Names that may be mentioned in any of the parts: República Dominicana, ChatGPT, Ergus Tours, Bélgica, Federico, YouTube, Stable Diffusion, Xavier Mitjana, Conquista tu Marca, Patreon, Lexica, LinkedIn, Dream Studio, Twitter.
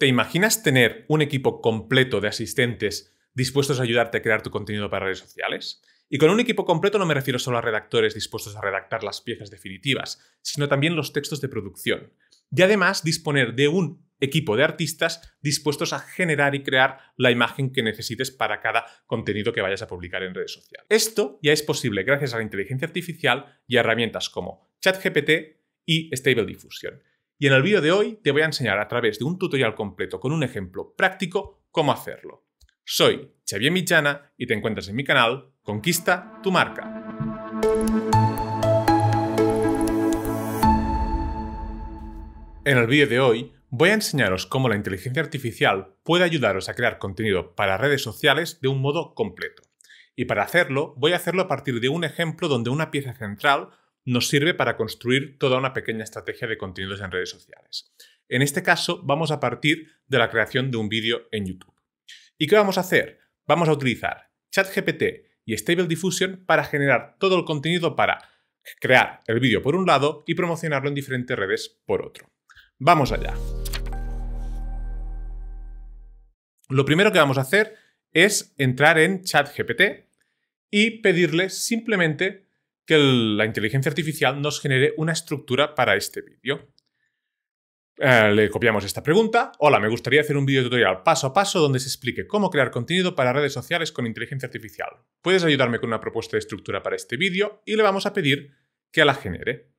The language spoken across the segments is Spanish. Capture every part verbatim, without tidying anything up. ¿Te imaginas tener un equipo completo de asistentes dispuestos a ayudarte a crear tu contenido para redes sociales? Y con un equipo completo no me refiero solo a redactores dispuestos a redactar las piezas definitivas, sino también los textos de producción. Y además disponer de un equipo de artistas dispuestos a generar y crear la imagen que necesites para cada contenido que vayas a publicar en redes sociales. Esto ya es posible gracias a la inteligencia artificial y a herramientas como ChatGPT y Stable Diffusion. Y en el vídeo de hoy te voy a enseñar a través de un tutorial completo con un ejemplo práctico cómo hacerlo. Soy Xavier Mitjana y te encuentras en mi canal Conquista tu Marca. En el vídeo de hoy voy a enseñaros cómo la inteligencia artificial puede ayudaros a crear contenido para redes sociales de un modo completo. Y para hacerlo, voy a hacerlo a partir de un ejemplo donde una pieza central nos sirve para construir toda una pequeña estrategia de contenidos en redes sociales. En este caso, vamos a partir de la creación de un vídeo en YouTube. ¿Y qué vamos a hacer? Vamos a utilizar ChatGPT y Stable Diffusion para generar todo el contenido para crear el vídeo por un lado y promocionarlo en diferentes redes por otro. ¡Vamos allá! Lo primero que vamos a hacer es entrar en ChatGPT y pedirle simplemente que la inteligencia artificial nos genere una estructura para este vídeo. Eh, le copiamos esta pregunta. Hola, me gustaría hacer un vídeo tutorial paso a paso donde se explique cómo crear contenido para redes sociales con inteligencia artificial. ¿Puedes ayudarme con una propuesta de estructura para este vídeo? Y le vamos a pedir que la genere.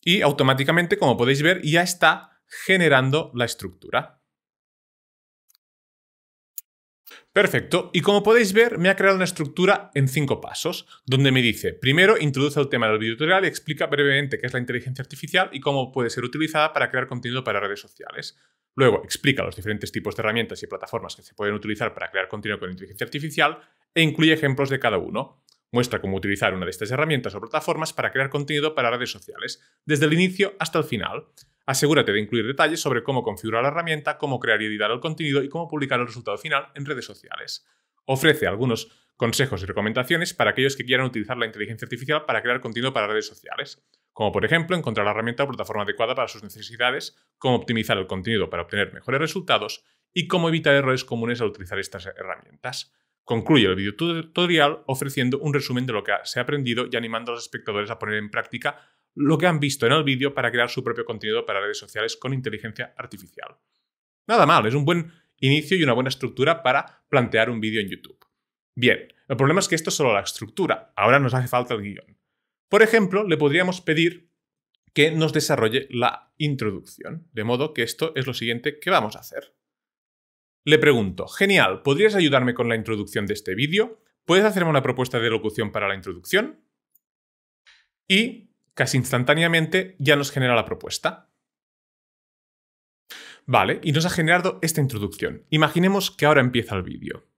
Y automáticamente, como podéis ver, ya está generando la estructura. Perfecto. Y como podéis ver, me ha creado una estructura en cinco pasos, donde me dice, primero, introduce el tema del vídeo tutorial y explica brevemente qué es la inteligencia artificial y cómo puede ser utilizada para crear contenido para redes sociales. Luego, explica los diferentes tipos de herramientas y plataformas que se pueden utilizar para crear contenido con inteligencia artificial e incluye ejemplos de cada uno. Muestra cómo utilizar una de estas herramientas o plataformas para crear contenido para redes sociales, desde el inicio hasta el final. Asegúrate de incluir detalles sobre cómo configurar la herramienta, cómo crear y editar el contenido y cómo publicar el resultado final en redes sociales. Ofrece algunos consejos y recomendaciones para aquellos que quieran utilizar la inteligencia artificial para crear contenido para redes sociales, como por ejemplo encontrar la herramienta o plataforma adecuada para sus necesidades, cómo optimizar el contenido para obtener mejores resultados y cómo evitar errores comunes al utilizar estas herramientas. Concluye el vídeo tutorial ofreciendo un resumen de lo que se ha aprendido y animando a los espectadores a poner en práctica lo que han visto en el vídeo para crear su propio contenido para redes sociales con inteligencia artificial. Nada mal, es un buen inicio y una buena estructura para plantear un vídeo en YouTube. Bien, el problema es que esto es solo la estructura, ahora nos hace falta el guión. Por ejemplo, le podríamos pedir que nos desarrolle la introducción, de modo que esto es lo siguiente que vamos a hacer. Le pregunto, genial, ¿podrías ayudarme con la introducción de este vídeo? ¿Puedes hacerme una propuesta de locución para la introducción? Y casi instantáneamente ya nos genera la propuesta. Vale, y nos ha generado esta introducción. Imaginemos que ahora empieza el vídeo.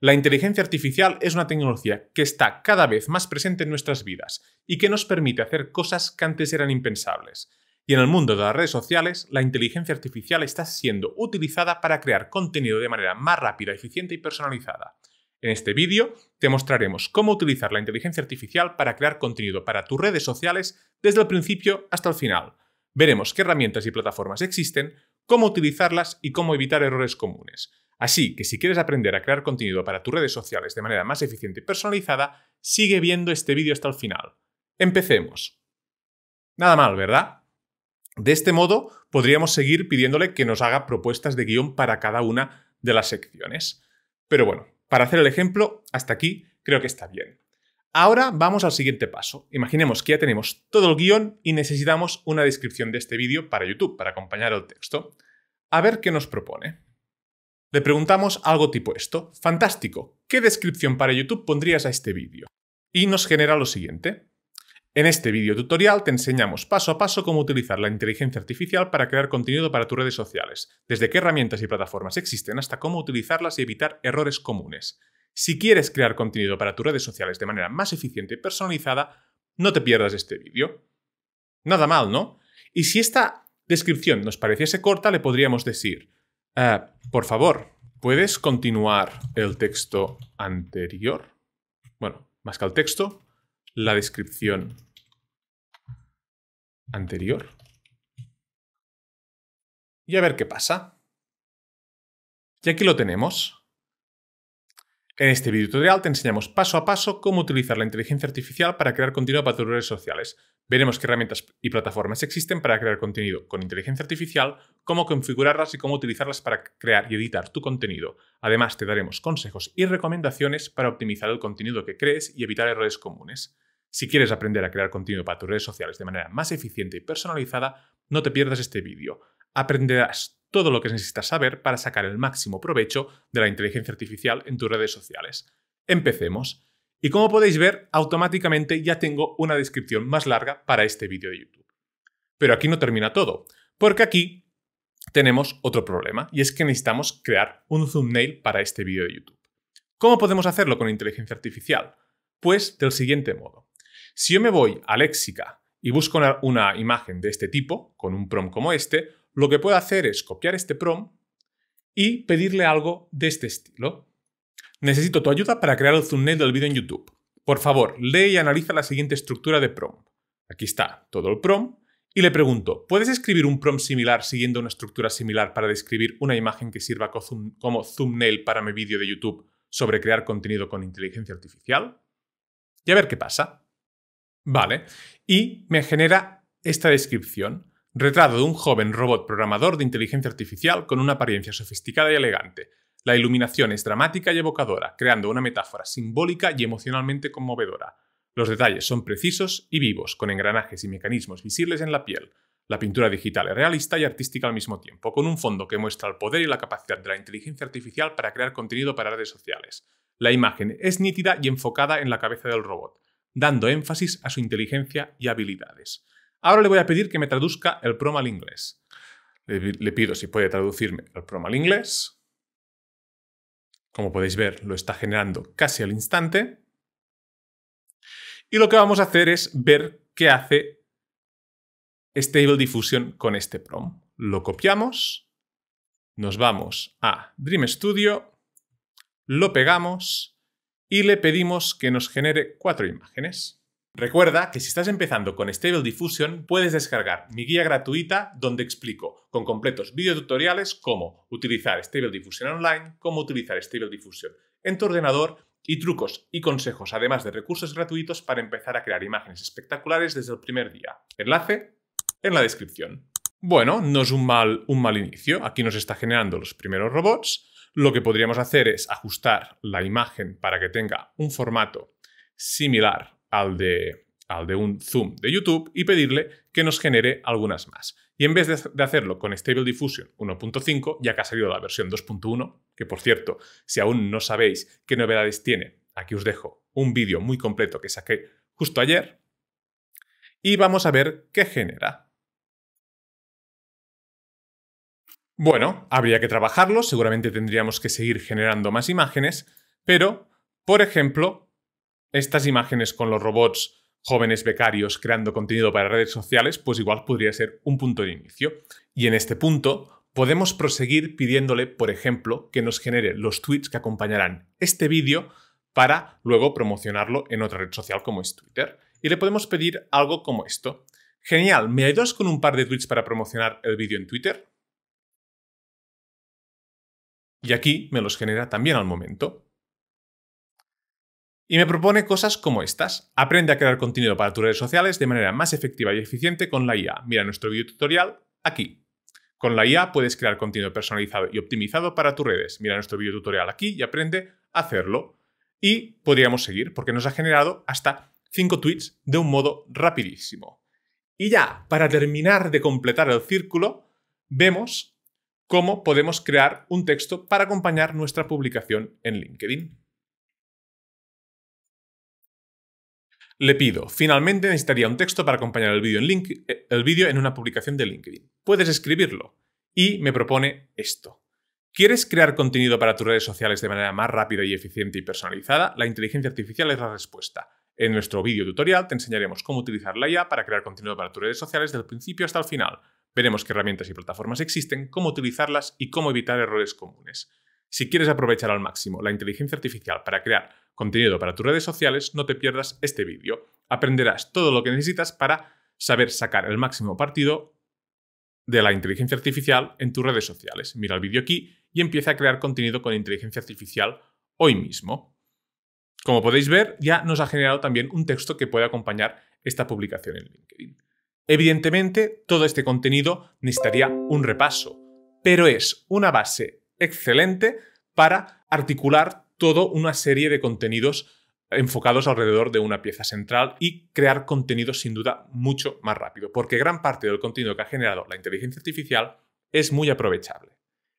La inteligencia artificial es una tecnología que está cada vez más presente en nuestras vidas y que nos permite hacer cosas que antes eran impensables. Y en el mundo de las redes sociales, la inteligencia artificial está siendo utilizada para crear contenido de manera más rápida, eficiente y personalizada. En este vídeo te mostraremos cómo utilizar la inteligencia artificial para crear contenido para tus redes sociales desde el principio hasta el final. Veremos qué herramientas y plataformas existen, cómo utilizarlas y cómo evitar errores comunes. Así que si quieres aprender a crear contenido para tus redes sociales de manera más eficiente y personalizada, sigue viendo este vídeo hasta el final. ¡Empecemos! Nada mal, ¿verdad? De este modo podríamos seguir pidiéndole que nos haga propuestas de guión para cada una de las secciones. Pero bueno, para hacer el ejemplo, hasta aquí creo que está bien. Ahora vamos al siguiente paso. Imaginemos que ya tenemos todo el guión y necesitamos una descripción de este vídeo para YouTube, para acompañar el texto. A ver qué nos propone. Le preguntamos algo tipo esto. Fantástico, ¿qué descripción para YouTube pondrías a este vídeo? Y nos genera lo siguiente. En este vídeo tutorial te enseñamos paso a paso cómo utilizar la inteligencia artificial para crear contenido para tus redes sociales, desde qué herramientas y plataformas existen hasta cómo utilizarlas y evitar errores comunes. Si quieres crear contenido para tus redes sociales de manera más eficiente y personalizada, no te pierdas este vídeo. Nada mal, ¿no? Y si esta descripción nos pareciese corta, le podríamos decir, uh, por favor, ¿puedes continuar el texto anterior? Bueno, más que el texto, la descripción anterior. Y a ver qué pasa. Y aquí lo tenemos. En este video tutorial te enseñamos paso a paso cómo utilizar la inteligencia artificial para crear contenido para tus redes sociales. Veremos qué herramientas y plataformas existen para crear contenido con inteligencia artificial, cómo configurarlas y cómo utilizarlas para crear y editar tu contenido. Además, te daremos consejos y recomendaciones para optimizar el contenido que crees y evitar errores comunes. Si quieres aprender a crear contenido para tus redes sociales de manera más eficiente y personalizada, no te pierdas este vídeo. Aprenderás todo lo que necesitas saber para sacar el máximo provecho de la inteligencia artificial en tus redes sociales. Empecemos. Y como podéis ver, automáticamente ya tengo una descripción más larga para este vídeo de YouTube. Pero aquí no termina todo, porque aquí tenemos otro problema, y es que necesitamos crear un thumbnail para este vídeo de YouTube. ¿Cómo podemos hacerlo con inteligencia artificial? Pues del siguiente modo. Si yo me voy a Lexica y busco una, una imagen de este tipo, con un prompt como este, lo que puedo hacer es copiar este prompt y pedirle algo de este estilo. Necesito tu ayuda para crear el thumbnail del vídeo en YouTube. Por favor, lee y analiza la siguiente estructura de prompt. Aquí está todo el prompt y le pregunto, ¿puedes escribir un prompt similar siguiendo una estructura similar para describir una imagen que sirva como thumbnail para mi vídeo de YouTube sobre crear contenido con inteligencia artificial? Y a ver qué pasa. Vale, y me genera esta descripción. Retrato de un joven robot programador de inteligencia artificial con una apariencia sofisticada y elegante. La iluminación es dramática y evocadora, creando una metáfora simbólica y emocionalmente conmovedora. Los detalles son precisos y vivos, con engranajes y mecanismos visibles en la piel. La pintura digital es realista y artística al mismo tiempo, con un fondo que muestra el poder y la capacidad de la inteligencia artificial para crear contenido para redes sociales. La imagen es nítida y enfocada en la cabeza del robot, dando énfasis a su inteligencia y habilidades. Ahora le voy a pedir que me traduzca el prompt al inglés. Le, le pido si puede traducirme el prompt al inglés. Como podéis ver, lo está generando casi al instante. Y lo que vamos a hacer es ver qué hace Stable Diffusion con este prompt. Lo copiamos, nos vamos a Dream Studio, lo pegamos y le pedimos que nos genere cuatro imágenes. Recuerda que si estás empezando con Stable Diffusion puedes descargar mi guía gratuita donde explico con completos videotutoriales cómo utilizar Stable Diffusion online, cómo utilizar Stable Diffusion en tu ordenador y trucos y consejos además de recursos gratuitos para empezar a crear imágenes espectaculares desde el primer día. Enlace en la descripción. Bueno, no es un mal, un mal inicio, aquí nos está generando los primeros robots. Lo que podríamos hacer es ajustar la imagen para que tenga un formato similar Al de, al de un zoom de YouTube y pedirle que nos genere algunas más. Y en vez de, de hacerlo con Stable Diffusion uno punto cinco, ya que ha salido la versión dos punto uno, que por cierto, si aún no sabéis qué novedades tiene, aquí os dejo un vídeo muy completo que saqué justo ayer, y vamos a ver qué genera. Bueno, habría que trabajarlo, seguramente tendríamos que seguir generando más imágenes, pero, por ejemplo, estas imágenes con los robots jóvenes becarios creando contenido para redes sociales, pues igual podría ser un punto de inicio. Y en este punto podemos proseguir pidiéndole, por ejemplo, que nos genere los tweets que acompañarán este vídeo para luego promocionarlo en otra red social como es Twitter. Y le podemos pedir algo como esto. Genial, ¿me ayudas con un par de tweets para promocionar el vídeo en Twitter? Y aquí me los genera también al momento. Y me propone cosas como estas. Aprende a crear contenido para tus redes sociales de manera más efectiva y eficiente con la I A. Mira nuestro video tutorial aquí. Con la I A puedes crear contenido personalizado y optimizado para tus redes. Mira nuestro video tutorial aquí y aprende a hacerlo. Y podríamos seguir porque nos ha generado hasta cinco tweets de un modo rapidísimo. Y ya, para terminar de completar el círculo, vemos cómo podemos crear un texto para acompañar nuestra publicación en LinkedIn. Le pido, finalmente necesitaría un texto para acompañar el vídeo en, link, el vídeo en una publicación de LinkedIn. Puedes escribirlo. Y me propone esto. ¿Quieres crear contenido para tus redes sociales de manera más rápida y eficiente y personalizada? La inteligencia artificial es la respuesta. En nuestro vídeo tutorial te enseñaremos cómo utilizar la I A para crear contenido para tus redes sociales del principio hasta el final. Veremos qué herramientas y plataformas existen, cómo utilizarlas y cómo evitar errores comunes. Si quieres aprovechar al máximo la inteligencia artificial para crear contenido para tus redes sociales, no te pierdas este vídeo. Aprenderás todo lo que necesitas para saber sacar el máximo partido de la inteligencia artificial en tus redes sociales. Mira el vídeo aquí y empieza a crear contenido con inteligencia artificial hoy mismo. Como podéis ver, ya nos ha generado también un texto que puede acompañar esta publicación en LinkedIn. Evidentemente, todo este contenido necesitaría un repaso, pero es una base excelente para articular toda una serie de contenidos enfocados alrededor de una pieza central y crear contenido sin duda mucho más rápido, porque gran parte del contenido que ha generado la inteligencia artificial es muy aprovechable.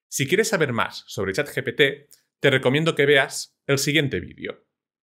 Si quieres saber más sobre ChatGPT, te recomiendo que veas el siguiente vídeo.